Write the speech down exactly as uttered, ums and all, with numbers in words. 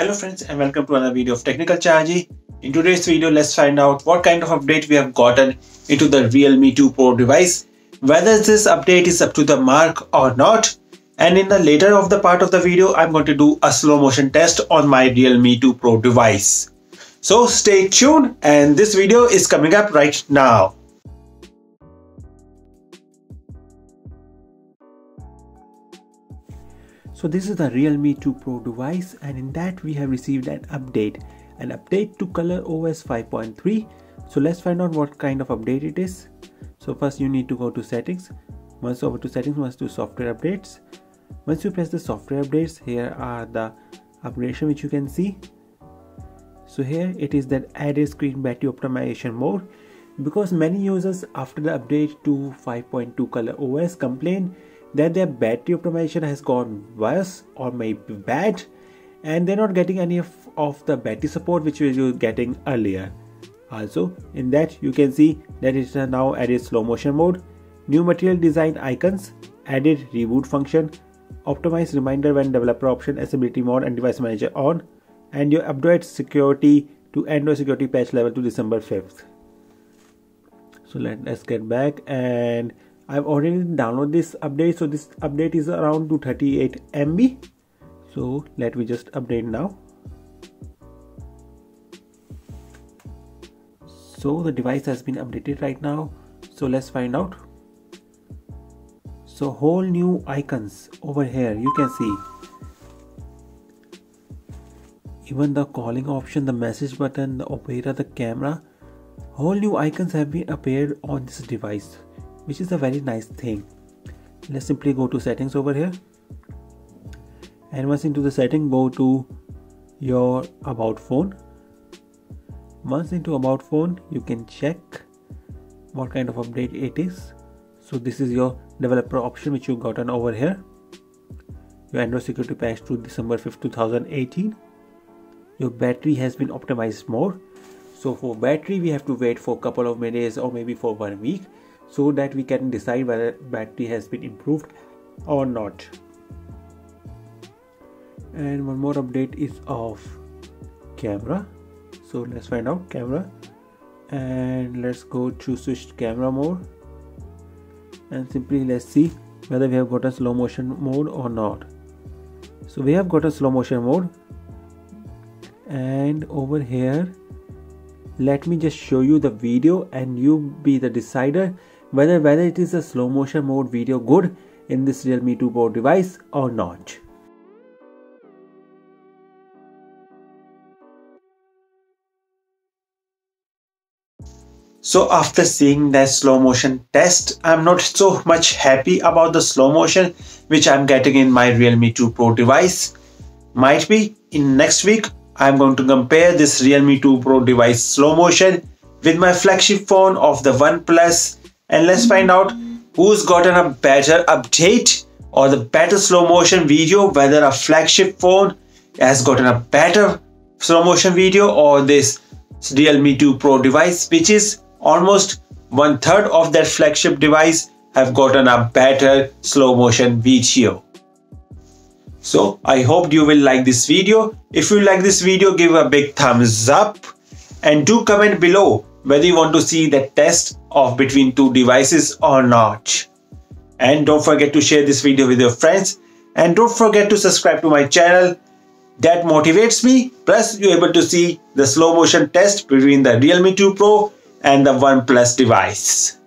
Hello friends and welcome to another video of Technical Chaharji. In today's video, let's find out what kind of update we have gotten into the Realme two Pro device, whether this update is up to the mark or not. And in the later of the part of the video, I'm going to do a slow motion test on my Realme two Pro device. So stay tuned, and this video is coming up right now. So this is the Realme two Pro device, and in that we have received an update, an update to ColorOS five point three. So let's find out what kind of update it is. So first you need to go to settings. Once over to settings, once to software updates. Once you press the software updates, here are the updates which you can see. So here it is that added screen battery optimization mode, because many users after the update to five point two ColorOS complained that their battery optimization has gone worse or maybe bad, and they're not getting any of, of the battery support which we were getting earlier. Also in that you can see that it's now added slow motion mode, new material design icons, added reboot function, optimized reminder when developer option, accessibility mode and device manager on, and your update security to Android security patch level to December fifth. So let us get back, and I've already downloaded this update. So this update is around two thirty-eight M B. So let me just update now. So the device has been updated right now. So let's find out. So whole new icons over here you can see. Even the calling option, the message button, the operator, the camera. Whole new icons have been appeared on this device, which is a very nice thing. Let's simply go to settings over here, and once into the setting, go to your about phone. Once into about phone, you can check what kind of update it is. So this is your developer option which you've gotten over here, your Android security patch to December fifth two thousand eighteen. Your battery has been optimized more. So for battery we have to wait for a couple of minutes or maybe for one week, so that we can decide whether battery has been improved or not. And one more update is of camera. So let's find out camera, and let's go to switch camera mode, and simply let's see whether we have got a slow motion mode or not. So we have got a slow motion mode, and over here let me just show you the video and you be the decider whether whether it is a slow motion mode video good in this Realme two Pro device or not. So after seeing that slow motion test, I'm not so much happy about the slow motion which I'm getting in my Realme two Pro device. Might be in next week I'm going to compare this Realme two Pro device slow motion with my flagship phone of the OnePlus, and let's find out who's gotten a better update or the better slow motion video, whether a flagship phone has gotten a better slow motion video or this Realme two Pro device, which is almost one third of that flagship device, have gotten a better slow motion video. So I hope you will like this video. If you like this video, give a big thumbs up, and do comment below whether you want to see the test of between two devices or not. And don't forget to share this video with your friends, and don't forget to subscribe to my channel. That motivates me. Plus you're able to see the slow motion test between the Realme two Pro and the OnePlus device.